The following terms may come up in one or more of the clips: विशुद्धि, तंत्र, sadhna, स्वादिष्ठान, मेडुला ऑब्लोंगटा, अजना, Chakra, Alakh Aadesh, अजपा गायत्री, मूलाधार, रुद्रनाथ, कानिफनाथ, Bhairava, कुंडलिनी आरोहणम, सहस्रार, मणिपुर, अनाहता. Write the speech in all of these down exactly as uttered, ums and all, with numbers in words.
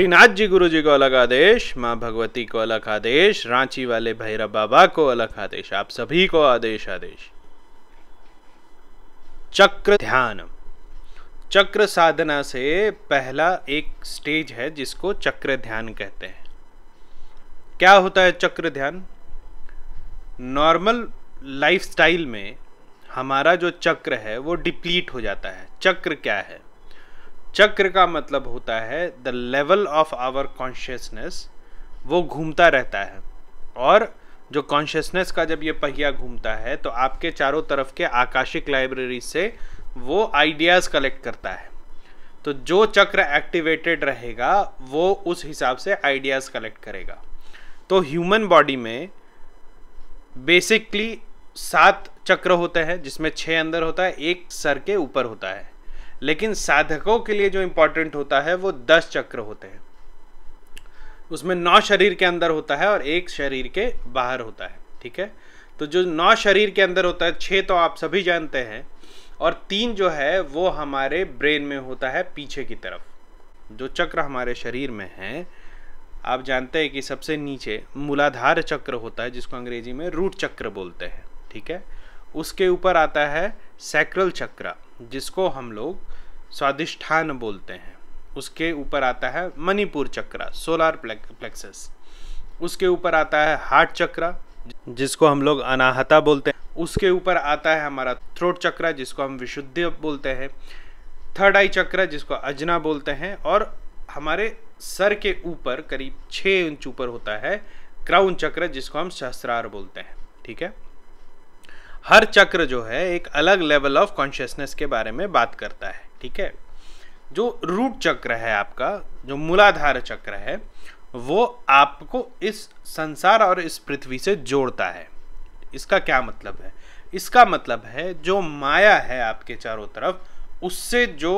श्रीनाथ जी गुरु जी को अलग आदेश, माँ भगवती को अलग आदेश, रांची वाले भैरव बाबा को अलग आदेश, आप सभी को आदेश आदेश। चक्र ध्यान, चक्र साधना से पहला एक स्टेज है जिसको चक्र ध्यान कहते हैं। क्या होता है चक्र ध्यान? नॉर्मल लाइफस्टाइल में हमारा जो चक्र है वो डिप्लीट हो जाता है। चक्र क्या है? चक्र का मतलब होता है the level of our consciousness, वो घूमता रहता है। और जो कॉन्शियसनेस का जब ये पहिया घूमता है तो आपके चारों तरफ के आकाशिक लाइब्रेरी से वो आइडियाज़ कलेक्ट करता है। तो जो चक्र एक्टिवेटेड रहेगा वो उस हिसाब से आइडियाज़ कलेक्ट करेगा। तो ह्यूमन बॉडी में बेसिकली सात चक्र होते हैं, जिसमें छः अंदर होता है, एक सर के ऊपर होता है। लेकिन साधकों के लिए जो इम्पॉर्टेंट होता है वो दस चक्र होते हैं। उसमें नौ शरीर के अंदर होता है और एक शरीर के बाहर होता है। ठीक है, तो जो नौ शरीर के अंदर होता है, छः तो आप सभी जानते हैं, और तीन जो है वो हमारे ब्रेन में होता है पीछे की तरफ। जो चक्र हमारे शरीर में है, आप जानते हैं कि सबसे नीचे मूलाधार चक्र होता है, जिसको अंग्रेजी में रूट चक्र बोलते हैं। ठीक है, उसके ऊपर आता है सैक्रल चक्र, जिसको हम लोग स्वादिष्ठान बोलते हैं। उसके ऊपर आता है मणिपुर चक्र, सोलर प्लेक्सस। उसके ऊपर आता है हार्ट चक्र, जिसको हम लोग अनाहता बोलते हैं। उसके ऊपर आता है हमारा थ्रोट चक्र, जिसको हम विशुद्धि बोलते हैं। थर्ड आई चक्र, जिसको अजना बोलते हैं। और हमारे सर के ऊपर करीब छः इंच ऊपर होता है क्राउन चक्र, जिसको हम सहस्रार बोलते हैं। ठीक है, हर चक्र जो है एक अलग लेवल ऑफ कॉन्शियसनेस के बारे में बात करता है। ठीक है, जो रूट चक्र है आपका, जो मूलाधार चक्र है, वो आपको इस संसार और इस पृथ्वी से जोड़ता है। इसका क्या मतलब है? इसका मतलब है जो माया है आपके चारों तरफ, उससे जो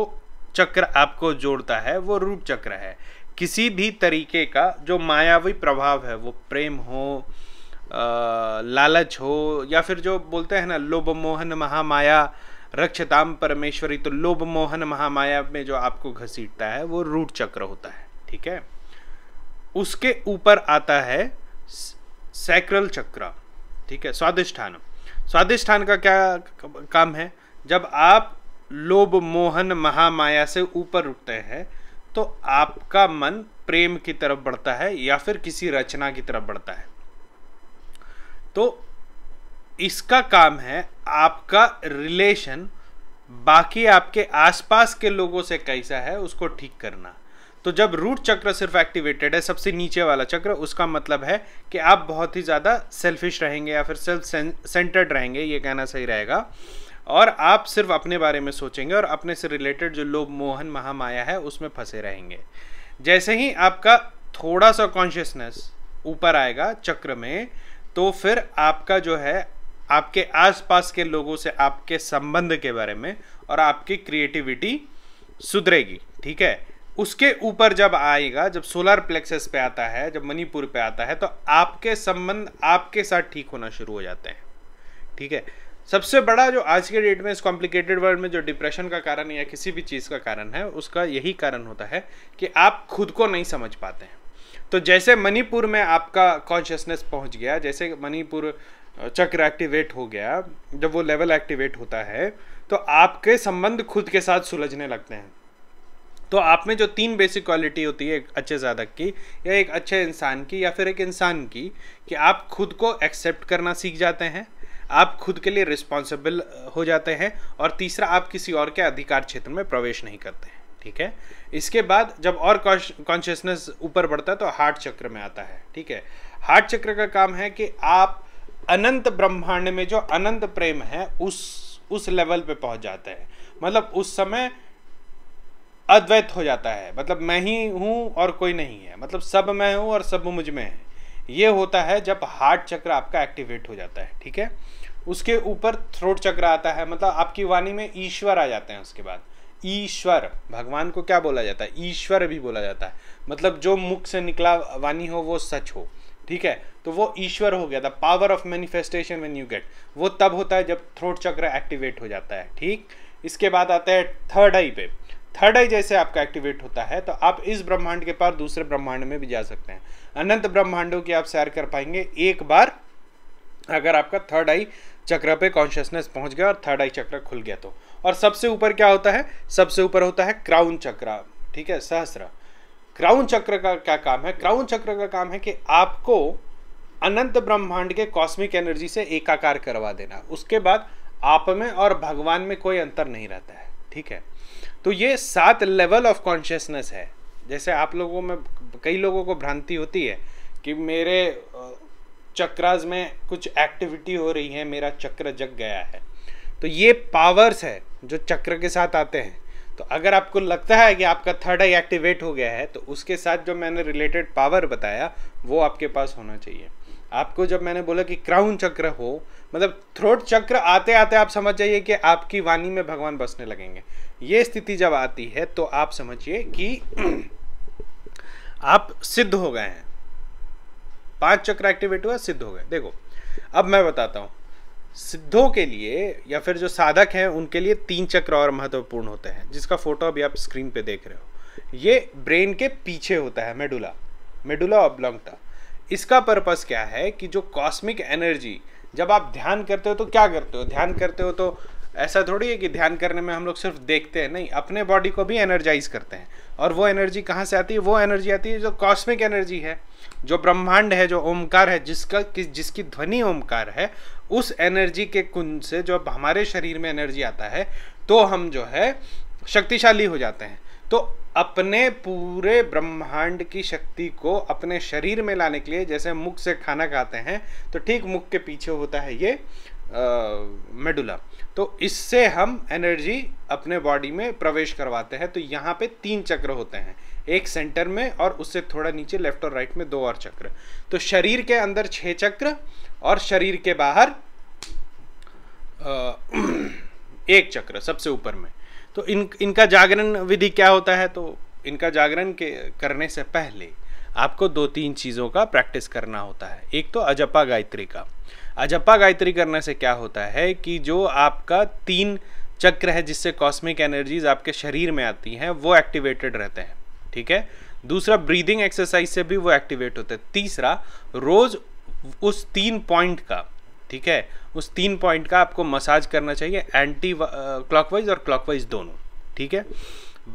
चक्र आपको जोड़ता है वो रूट चक्र है। किसी भी तरीके का जो मायावी प्रभाव है, वो प्रेम हो, लालच हो, या फिर जो बोलते हैं ना लोभ मोहन महामाया रक्षताम परमेश्वरी, तो लोभ मोहन महामाया में जो आपको घसीटता है वो रूट चक्र होता है। ठीक है, उसके ऊपर आता है सैक्रल चक्र। ठीक है, स्वादिष्ठान। स्वादिष्ठान का क्या काम है? जब आप लोभ मोहन महामाया से ऊपर उठते हैं तो आपका मन प्रेम की तरफ बढ़ता है या फिर किसी रचना की तरफ बढ़ता है। तो इसका काम है आपका रिलेशन बाकी आपके आसपास के लोगों से कैसा है उसको ठीक करना। तो जब रूट चक्र सिर्फ एक्टिवेटेड है, सबसे नीचे वाला चक्र, उसका मतलब है कि आप बहुत ही ज़्यादा सेल्फिश रहेंगे या फिर सेल्फ सेंटर्ड रहेंगे, ये कहना सही रहेगा। और आप सिर्फ अपने बारे में सोचेंगे और अपने से रिलेटेड जो लोभ मोहन महामाया है उसमें फंसे रहेंगे। जैसे ही आपका थोड़ा सा कॉन्शियसनेस ऊपर आएगा चक्र में, तो फिर आपका जो है आपके आसपास के लोगों से आपके संबंध के बारे में और आपकी क्रिएटिविटी सुधरेगी। ठीक है, उसके ऊपर जब आएगा, जब सोलर प्लेक्सस पे आता है, जब मणिपुर पे आता है, तो आपके संबंध आपके साथ ठीक होना शुरू हो जाते हैं। ठीक है, सबसे बड़ा जो आज के डेट में इस कॉम्प्लिकेटेड वर्ल्ड में जो डिप्रेशन का कारण या किसी भी चीज़ का कारण है, उसका यही कारण होता है कि आप खुद को नहीं समझ पाते हैं। तो जैसे मणिपुर में आपका कॉन्शियसनेस पहुंच गया, जैसे मणिपुर चक्र एक्टिवेट हो गया, जब वो लेवल एक्टिवेट होता है तो आपके संबंध खुद के साथ सुलझने लगते हैं। तो आप में जो तीन बेसिक क्वालिटी होती है एक अच्छे साधक की या एक अच्छे इंसान की या फिर एक इंसान की, कि आप खुद को एक्सेप्ट करना सीख जाते हैं, आप खुद के लिए रिस्पॉन्सिबल हो जाते हैं, और तीसरा आप किसी और के अधिकार क्षेत्र में प्रवेश नहीं करते हैं। ठीक है, इसके बाद जब और कॉन्शियसनेस ऊपर बढ़ता है तो हार्ट चक्र में आता है। ठीक है, हार्ट चक्र का काम है कि आप अनंत ब्रह्मांड में जो अनंत प्रेम है उस उस लेवल पे पहुंच जाते हैं। मतलब उस समय अद्वैत हो जाता है, मतलब मैं ही हूँ और कोई नहीं है, मतलब सब मैं हूँ और सब मुझ में है। ये होता है जब हार्ट चक्र आपका एक्टिवेट हो जाता है। ठीक है, उसके ऊपर थ्रोट चक्र आता है, मतलब आपकी वाणी में ईश्वर आ जाते हैं। उसके बाद ईश्वर, भगवान को क्या बोला जाता है? ईश्वर भी बोला जाता है, मतलब जो मुख से निकला वाणी हो वो सच हो। ठीक है, तो वो ईश्वर हो गया। The power of manifestation when you get, वो तब होता है जब थ्रोट चक्र एक्टिवेट हो जाता है। ठीक, इसके बाद आता है थर्ड आई पे। थर्ड आई जैसे आपका एक्टिवेट होता है तो आप इस ब्रह्मांड के पार दूसरे ब्रह्मांड में भी जा सकते हैं। अनंत ब्रह्मांडों की आप सैर कर पाएंगे एक बार अगर आपका थर्ड आई चक्र पे कॉन्शियसनेस पहुंच गया और थर्ड आई चक्र खुल गया तो। और सबसे ऊपर क्या होता है? सबसे ऊपर होता है क्राउन चक्र, ठीक है, सहस्र। क्राउन चक्र का क्या काम है? क्राउन चक्र का काम है कि आपको अनंत ब्रह्मांड के कॉस्मिक एनर्जी से एकाकार करवा देना। उसके बाद आप में और भगवान में कोई अंतर नहीं रहता है, ठीक है। तो ये सात लेवल ऑफ कॉन्शियसनेस है। जैसे आप लोगों में कई लोगों को भ्रांति होती है कि मेरे चक्रास में कुछ एक्टिविटी हो रही है, मेरा चक्र जग गया है, तो ये पावर्स है जो चक्र के साथ आते हैं। तो अगर आपको लगता है कि आपका थर्ड आई एक्टिवेट हो गया है तो उसके साथ जो मैंने रिलेटेड पावर बताया वो आपके पास होना चाहिए। आपको जब मैंने बोला कि क्राउन चक्र हो, मतलब थ्रोट चक्र आते आते आप समझ जाइए कि आपकी वाणी में भगवान बसने लगेंगे। ये स्थिति जब आती है तो आप समझिए कि आप सिद्ध हो गए हैं। पांच चक्र एक्टिवेट हुआ, सिद्ध हो गए। देखो अब मैं बताता हूँ, सिद्धों के लिए या फिर जो साधक हैं उनके लिए तीन चक्र और महत्वपूर्ण होते हैं, जिसका फोटो अभी आप स्क्रीन पे देख रहे हो। ये ब्रेन के पीछे होता है, मेडुला, मेडुला ऑब्लोंगटा। इसका पर्पस क्या है कि जो कॉस्मिक एनर्जी, जब आप ध्यान करते हो तो क्या करते हो? ध्यान करते हो तो ऐसा थोड़ी है कि ध्यान करने में हम लोग सिर्फ देखते हैं, नहीं, अपने बॉडी को भी एनर्जाइज करते हैं। और वो एनर्जी कहाँ से आती है? वो एनर्जी आती है जो कॉस्मिक एनर्जी है, जो ब्रह्मांड है, जो ओमकार है, जिसका कि, जिसकी ध्वनि ओमकार है। उस एनर्जी के कुंज से जब हमारे शरीर में एनर्जी आता है तो हम जो है शक्तिशाली हो जाते हैं। तो अपने पूरे ब्रह्मांड की शक्ति को अपने शरीर में लाने के लिए, जैसे मुख से खाना खाते हैं तो ठीक मुख के पीछे होता है ये मेडुला, तो इससे हम एनर्जी अपने बॉडी में प्रवेश करवाते हैं। तो यहाँ पे तीन चक्र होते हैं, एक सेंटर में और उससे थोड़ा नीचे लेफ्ट और राइट में दो और चक्र। तो शरीर के अंदर छः चक्र और शरीर के बाहर एक चक्र सबसे ऊपर में। तो इन इनका जागरण विधि क्या होता है? तो इनका जागरण के करने से पहले आपको दो तीन चीज़ों का प्रैक्टिस करना होता है। एक तो अजपा गायत्री का। अजपा गायत्री करने से क्या होता है कि जो आपका तीन चक्र है जिससे कॉस्मिक एनर्जीज आपके शरीर में आती हैं वो एक्टिवेटेड रहते हैं, ठीक है। दूसरा, ब्रीदिंग एक्सरसाइज से भी वो एक्टिवेट होते हैं। तीसरा, रोज़ उस तीन पॉइंट का, ठीक है, उस तीन पॉइंट का आपको मसाज करना चाहिए, एंटी क्लॉकवाइज और क्लॉकवाइज दोनों, ठीक है।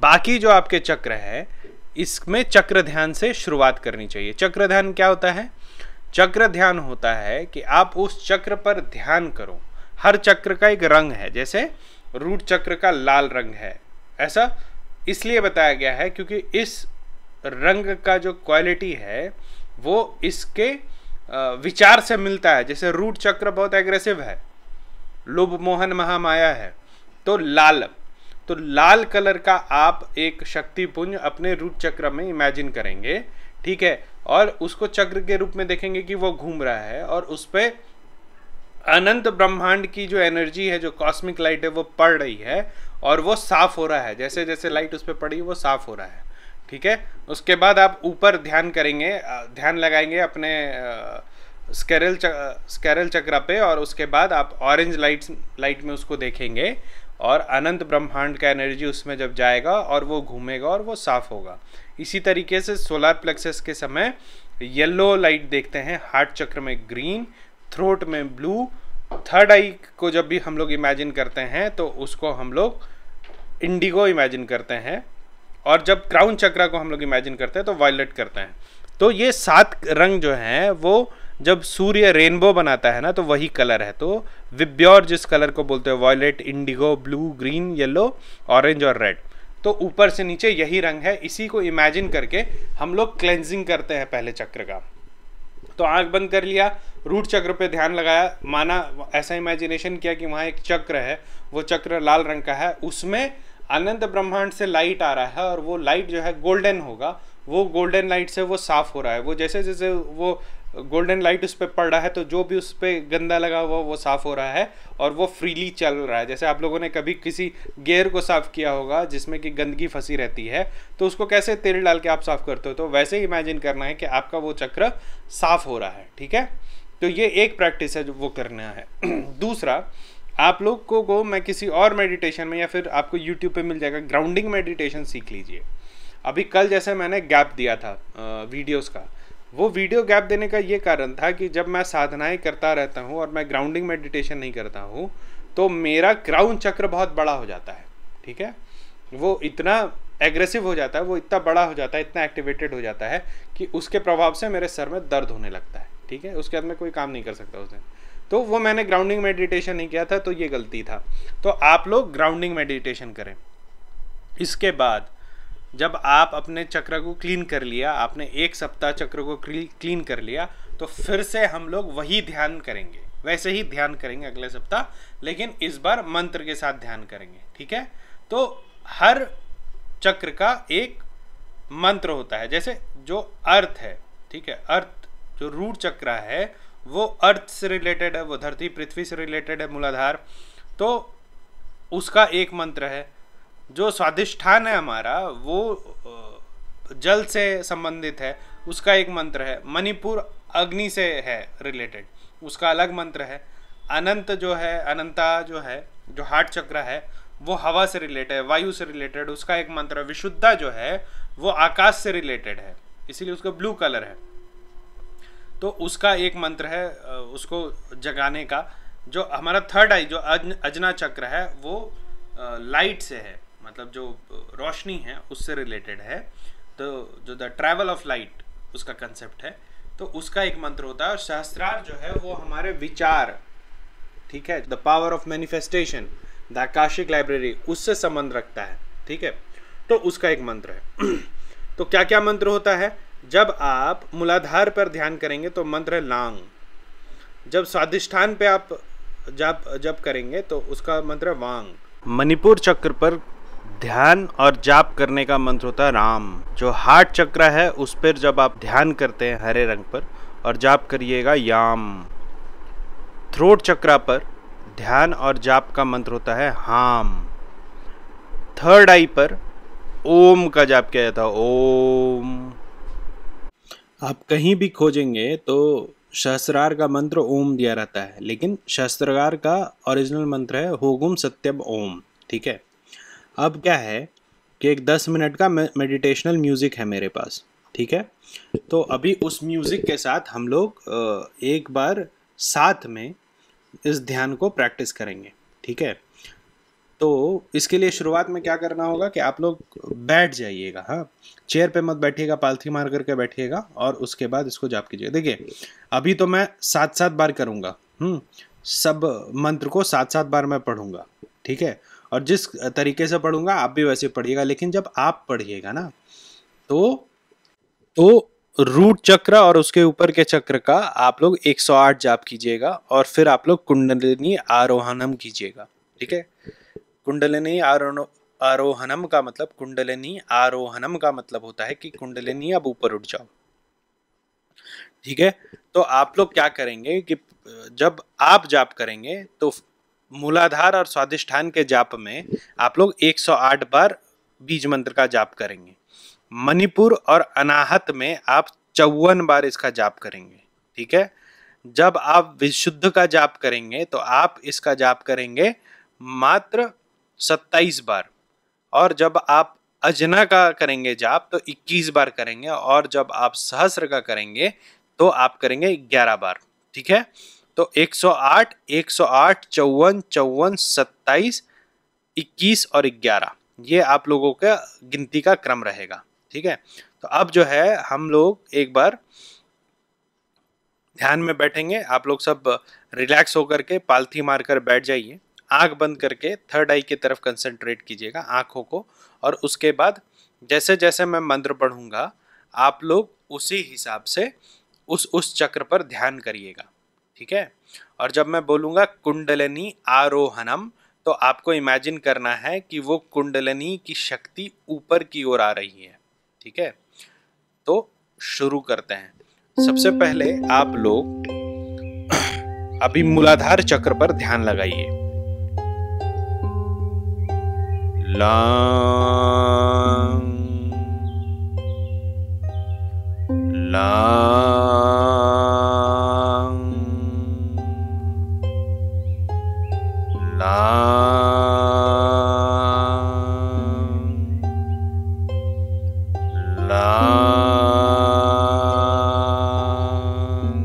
बाकी जो आपके चक्र है इसमें चक्र ध्यान से शुरुआत करनी चाहिए। चक्र ध्यान क्या होता है? चक्र ध्यान होता है कि आप उस चक्र पर ध्यान करो। हर चक्र का एक रंग है, जैसे रूट चक्र का लाल रंग है। ऐसा इसलिए बताया गया है क्योंकि इस रंग का जो क्वालिटी है वो इसके विचार से मिलता है। जैसे रूट चक्र बहुत एग्रेसिव है, लोभ मोहन महामाया है, तो लाल, तो लाल कलर का आप एक शक्ति पुंज अपने रूट चक्र में इमेजिन करेंगे, ठीक है, और उसको चक्र के रूप में देखेंगे कि वो घूम रहा है और उस पर अनंत ब्रह्मांड की जो एनर्जी है, जो कॉस्मिक लाइट है वो पड़ रही है और वो साफ हो रहा है। जैसे जैसे लाइट उस पर पड़ी वो साफ हो रहा है, ठीक है। उसके बाद आप ऊपर ध्यान करेंगे, ध्यान लगाएंगे अपने स्केरल चक, स्केरल चक्र पे, और उसके बाद आप ऑरेंज लाइट लाइट में उसको देखेंगे और अनंत ब्रह्मांड का एनर्जी उसमें जब जाएगा और वो घूमेगा और वो साफ होगा। इसी तरीके से सोलर प्लेक्सस के समय येलो लाइट देखते हैं, हार्ट चक्र में ग्रीन, थ्रोट में ब्लू। थर्ड आई को जब भी हम लोग इमेजिन करते हैं तो उसको हम लोग इंडिगो इमेजिन करते हैं, और जब क्राउन चक्र को हम लोग इमेजिन करते हैं तो वायलेट करते हैं। तो ये सात रंग जो हैं वो जब सूर्य रेनबो बनाता है ना तो वही कलर है। तो विब्योर जिस कलर को बोलते हैं, violet, indigo, blue, green, yellow, orange और रेड, तो ऊपर से नीचे यही रंग है। इसी को इमेजिन करके हम लोग क्लेंजिंग करते हैं पहले चक्र का। तो आंख बंद कर लिया, रूट चक्र पे ध्यान लगाया, माना ऐसा इमेजिनेशन किया कि वहाँ एक चक्र है, वो चक्र लाल रंग का है, उसमें अनंत ब्रह्मांड से लाइट आ रहा है और वो लाइट जो है गोल्डन होगा, वो गोल्डन लाइट से वो साफ़ हो रहा है। वो जैसे जैसे वो गोल्डन लाइट उस पर पड़ रहा है तो जो भी उस पर गंदा लगा हुआ वो साफ़ हो रहा है और वो फ्रीली चल रहा है। जैसे आप लोगों ने कभी किसी गेयर को साफ़ किया होगा जिसमें कि गंदगी फंसी रहती है, तो उसको कैसे तेल डाल के आप साफ़ करते हो, तो वैसे ही इमेजिन करना है कि आपका वो चक्र साफ़ हो रहा है, ठीक है। तो ये एक प्रैक्टिस है जो वो करना है। दूसरा, आप लोग को, को मैं किसी और मेडिटेशन में या फिर आपको यूट्यूब पे मिल जाएगा, ग्राउंडिंग मेडिटेशन सीख लीजिए। अभी कल जैसे मैंने गैप दिया था वीडियोस का, वो वीडियो गैप देने का ये कारण था कि जब मैं साधनाएं करता रहता हूँ और मैं ग्राउंडिंग मेडिटेशन नहीं करता हूँ तो मेरा क्राउन चक्र बहुत बड़ा हो जाता है, ठीक है। वो इतना एग्रेसिव हो जाता है, वो इतना बड़ा हो जाता है, इतना एक्टिवेटेड हो जाता है कि उसके प्रभाव से मेरे सर में दर्द होने लगता है, ठीक है। उसके बाद मैं कोई काम नहीं कर सकता उस दिन, तो वो मैंने ग्राउंडिंग मेडिटेशन नहीं किया था, तो ये गलती था। तो आप लोग ग्राउंडिंग मेडिटेशन करें। इसके बाद जब आप अपने चक्र को क्लीन कर लिया, आपने एक सप्ताह चक्र को क्लीन कर लिया, तो फिर से हम लोग वही ध्यान करेंगे, वैसे ही ध्यान करेंगे अगले सप्ताह, लेकिन इस बार मंत्र के साथ ध्यान करेंगे, ठीक है। तो हर चक्र का एक मंत्र होता है, जैसे जो अर्थ है, ठीक है, अर्थ जो रूट चक्र है वो अर्थ से रिलेटेड है, वो धरती पृथ्वी से रिलेटेड है, मूलाधार, तो उसका एक मंत्र है। जो स्वादिष्ठान है हमारा वो जल से संबंधित है, उसका एक मंत्र है। मणिपुर अग्नि से है रिलेटेड, उसका अलग मंत्र है। अनंत जो है, अनंता जो है, जो हार्ट चक्र है वो हवा से रिलेटेड है, वायु से रिलेटेड, उसका एक मंत्र है। विशुद्धा जो है वो आकाश से रिलेटेड है, इसीलिए उसका ब्लू कलर है, तो उसका एक मंत्र है उसको जगाने का। जो हमारा थर्ड आई जो अजना चक्र है वो लाइट से है, मतलब जो रोशनी है उससे रिलेटेड है, तो जो द ट्रैवल ऑफ लाइट उसका कंसेप्ट है, तो उसका एक मंत्र होता है। और सहस्रार जो है वो हमारे विचार, ठीक है, the power of manifestation, the Akashic library, उससे संबंध रखता है, ठीक है, तो उसका एक मंत्र है। तो क्या क्या मंत्र होता है? जब आप मूलाधार पर ध्यान करेंगे तो मंत्र है लांग, जब स्वादिष्ठान पे आप जब जब करेंगे तो उसका मंत्र है वांग। मणिपुर चक्र पर ध्यान और जाप करने का मंत्र होता है राम। जो हार्ट चक्र है उस पर जब आप ध्यान करते हैं हरे रंग पर और जाप करिएगा याम। थ्रोट चक्र पर ध्यान और जाप का मंत्र होता है हाम। थर्ड आई पर ओम का जाप किया जाता है ओम। आप कहीं भी खोजेंगे तो सहस्रार का मंत्र ओम दिया रहता है, लेकिन सहस्रार का ओरिजिनल मंत्र है होगुम सत्यम ओम, ठीक है। अब क्या है कि एक दस मिनट का मेडिटेशनल म्यूज़िक है मेरे पास, ठीक है, तो अभी उस म्यूज़िक के साथ हम लोग एक बार साथ में इस ध्यान को प्रैक्टिस करेंगे, ठीक है। तो इसके लिए शुरुआत में क्या करना होगा कि आप लोग बैठ जाइएगा, हाँ, चेयर पे मत बैठिएगा, पालथी मार करके बैठिएगा, और उसके बाद इसको जाप कीजिएगा। देखिए अभी तो मैं सात सात बार करूँगा, हम्म, सब मंत्र को सात सात बार मैं पढ़ूँगा, ठीक है, और जिस तरीके से पढ़ूँगा आप भी वैसे पढ़िएगा। लेकिन जब आप पढ़िएगा ना तो, तो रूट चक्र और उसके ऊपर के चक्र का आप लोग एक सौ आठ जाप कीजिएगा, और फिर आप लोग कुंडलिनी आरोहणम कीजिएगा, ठीक है। कुंडलिनी आरोहणम का मतलब, कुंडलिनी आरोहणम का मतलब होता है कि कुंडलिनी अब ऊपर उठ जाओ, ठीक है। तो आप लोग क्या करेंगे कि जब आप जाप करेंगे तो मूलाधार और स्वादिष्ठान के जाप में आप लोग एक सौ आठ बार बीज मंत्र का जाप करेंगे। मणिपुर और अनाहत में आप चौवन बार इसका जाप करेंगे, ठीक है। जब आप विशुद्ध का जाप करेंगे तो आप इसका जाप करेंगे मात्र सत्ताईस बार, और जब आप अजना का करेंगे जाप तो इक्कीस बार करेंगे, और जब आप सहस्र का करेंगे तो आप करेंगे ग्यारह बार, ठीक है। तो एक सौ आठ, एक सौ आठ, चौवन, चौवन, सत्ताईस, इक्कीस और ग्यारह, ये आप लोगों का गिनती का क्रम रहेगा, ठीक है। तो अब जो है हम लोग एक बार ध्यान में बैठेंगे। आप लोग सब रिलैक्स होकर के पालथी मारकर बैठ जाइए, आंख बंद करके थर्ड आई की तरफ कंसंट्रेट कीजिएगा आंखों को, और उसके बाद जैसे जैसे मैं मंत्र पढ़ूंगा आप लोग उसी हिसाब से उस उस चक्र पर ध्यान करिएगा, ठीक है। और जब मैं बोलूँगा कुंडलिनी आरोहणम तो आपको इमेजिन करना है कि वो कुंडलिनी की शक्ति ऊपर की ओर आ रही है, ठीक है। तो शुरू करते हैं। सबसे पहले आप लोग अभी मूलाधार चक्र पर ध्यान लगाइए। लां लां लाम लाम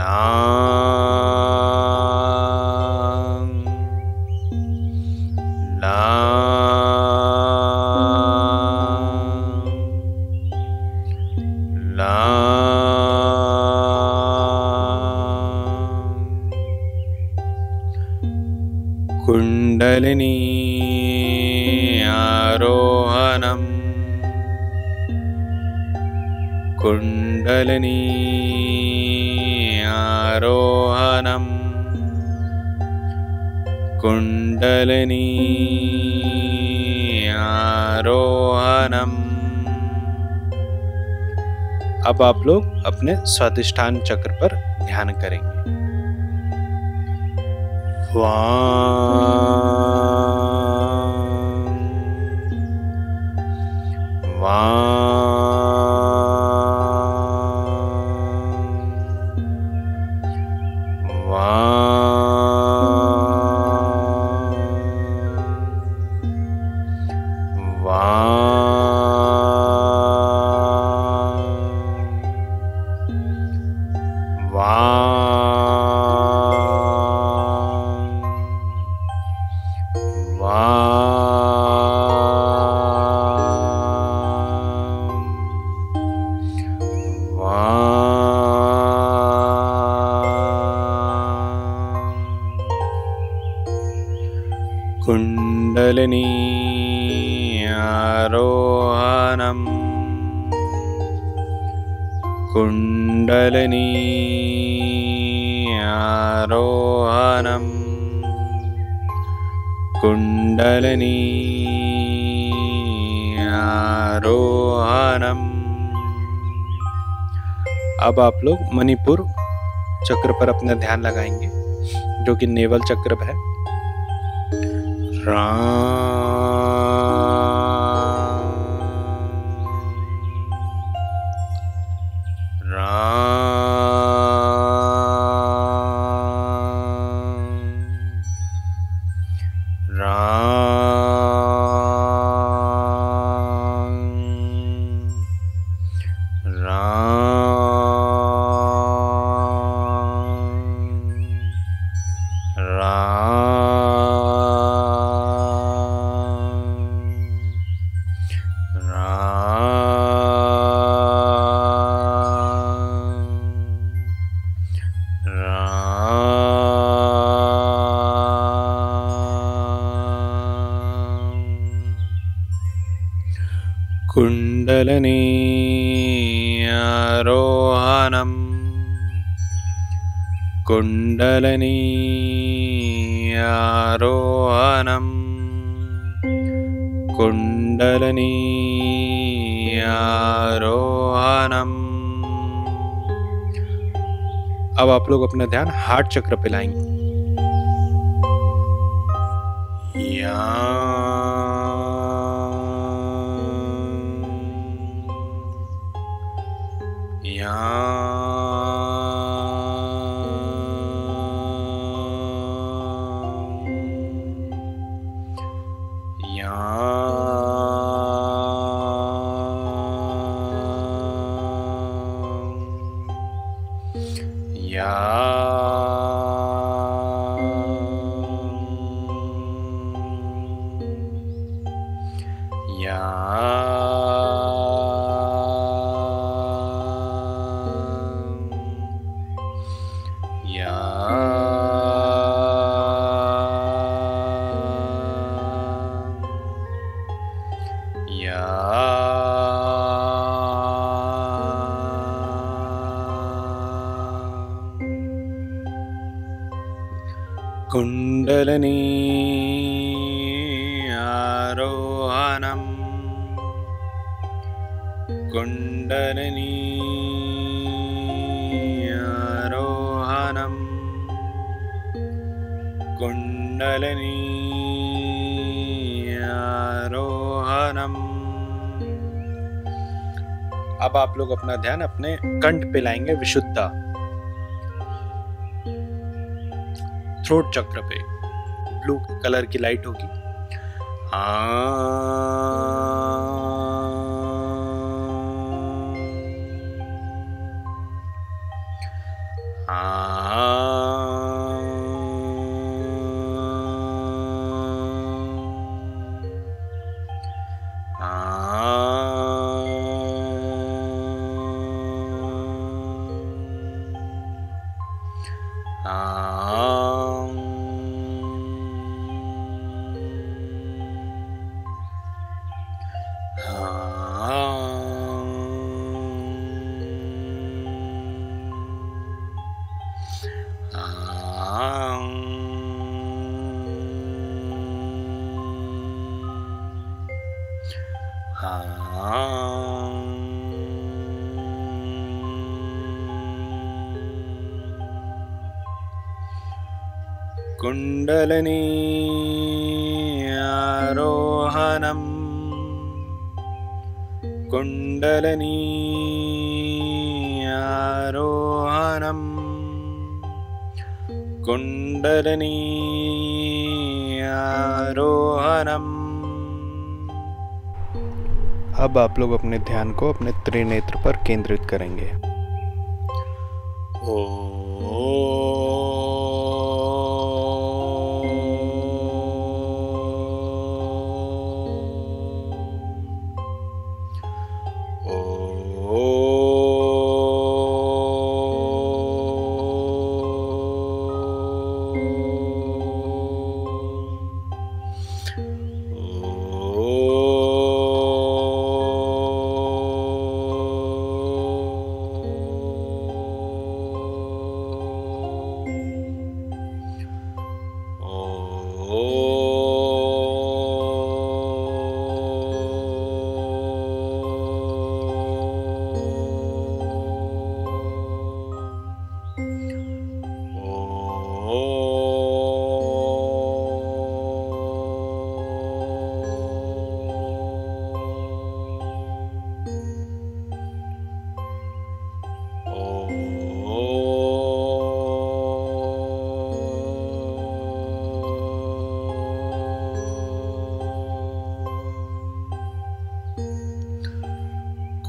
लाम लाम लाम कुंडलिनी आरोहणम् कुंडलिनी आरोहणम् कुंडलिनी आरोहणम्। अब आप लोग अपने स्वाधिष्ठान चक्र पर ध्यान करेंगे। वाम वाम वाम वाम वाम कुंडलिनी आरोहणम् कुंडलिनी आरोहणम् कुंडलिनी आरोहणम्। अब आप लोग मणिपुर चक्र पर अपना ध्यान लगाएंगे जो कि नेवल चक्र है। राम राम राम राम राम कुंडलिनी आरोहणम् कुंडलिनी आरोहणम् कुंडलिनी आरोहणम्। अब आप लोग अपना ध्यान हार्ट चक्र पे लाएंगे। या कुंडलिनी आरोहणम् कुंडलिनी आरोहणम् कुंडलिनी आरोहणम्। अब आप लोग अपना ध्यान अपने कंठ पे लाएंगे। विशुद्धा थ्रोट चक्र पे ब्लू कलर की लाइट होगी। आ कुंडलिनी आरोहणम् कुंडलिनी आरोहणम् कुंडलिनी आरोहणम्। अब आप लोग अपने ध्यान को अपने त्रिनेत्र पर केंद्रित करेंगे।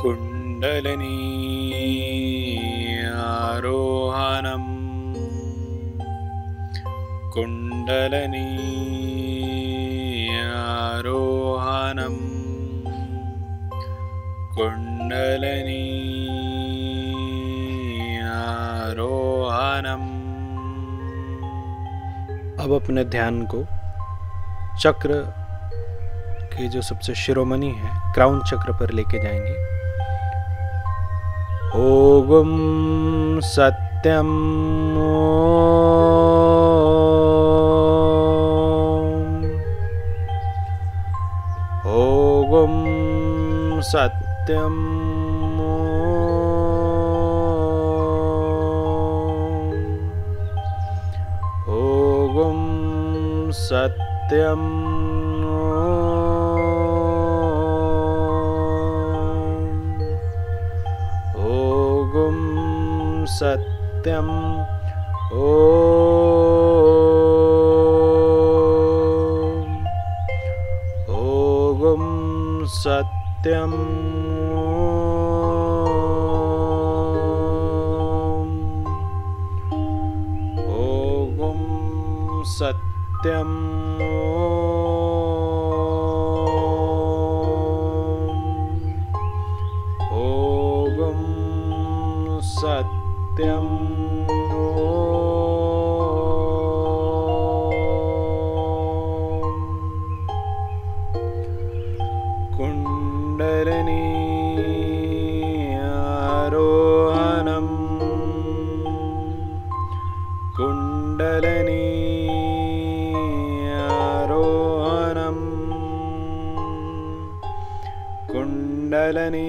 कुंडलिनी आरोहणम् कुंडलिनी आरोहणम् कुंडलिनी आरोहणम्। अब अपने ध्यान को चक्र के जो सबसे शिरोमणि है क्राउन चक्र पर लेके जाएंगे। ओम सत्यम ओम सत्यम ओम सत्यम सत्यम ओम ओम सत्यम ओम सत्यम ओम सत्यम सत्यम कुंडलिनी आरोहणम कुंडलिनी आरोहणम कुंडलिनी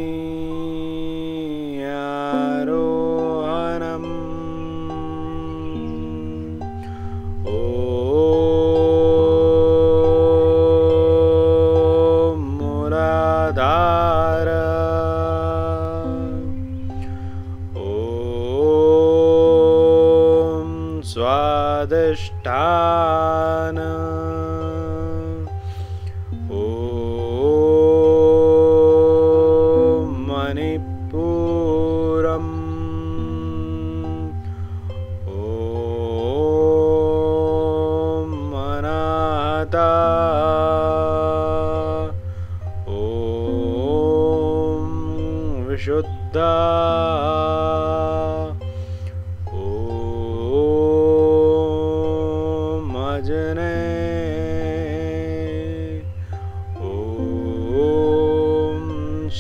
स्वादिष्ठान। ओम मणिपूरम ओम मनादा ओम विशुद्धा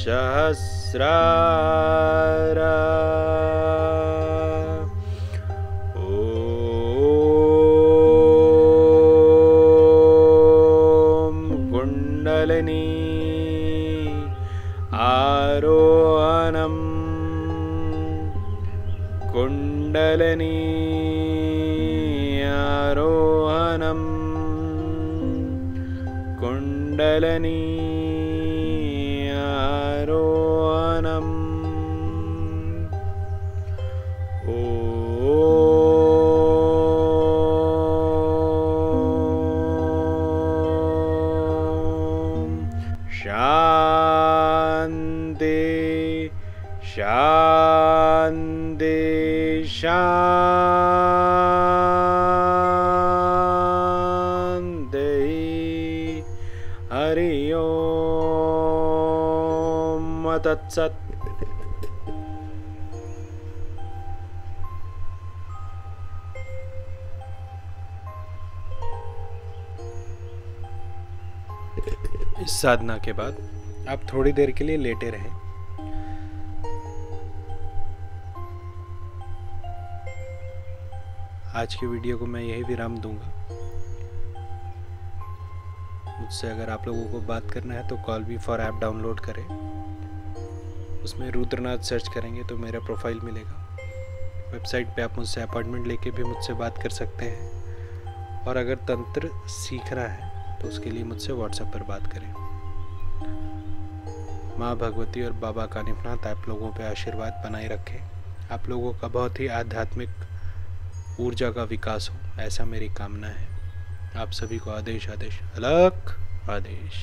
सहस्रारा। ओम कुंडलिनी आरोहणम कुंडलिनी आरोहणम कुंडलिनी शांति शांति। हरि ओम तत्सत्। इस साधना के बाद आप थोड़ी देर के लिए लेटे रहें। आज की वीडियो को मैं यही विराम दूंगा। मुझसे अगर आप लोगों को बात करना है तो कॉल भी फॉर ऐप डाउनलोड करें, उसमें रुद्रनाथ सर्च करेंगे तो मेरा प्रोफाइल मिलेगा। वेबसाइट पे आप मुझसे अपॉइंटमेंट लेके भी मुझसे बात कर सकते हैं, और अगर तंत्र सीखना है तो उसके लिए मुझसे व्हाट्सएप पर बात करें। माँ भगवती और बाबा कानिफनाथ आप लोगों पर आशीर्वाद बनाए रखें। आप लोगों का बहुत ही आध्यात्मिक ऊर्जा का विकास हो ऐसा मेरी कामना है। आप सभी को आदेश आदेश अलख आदेश।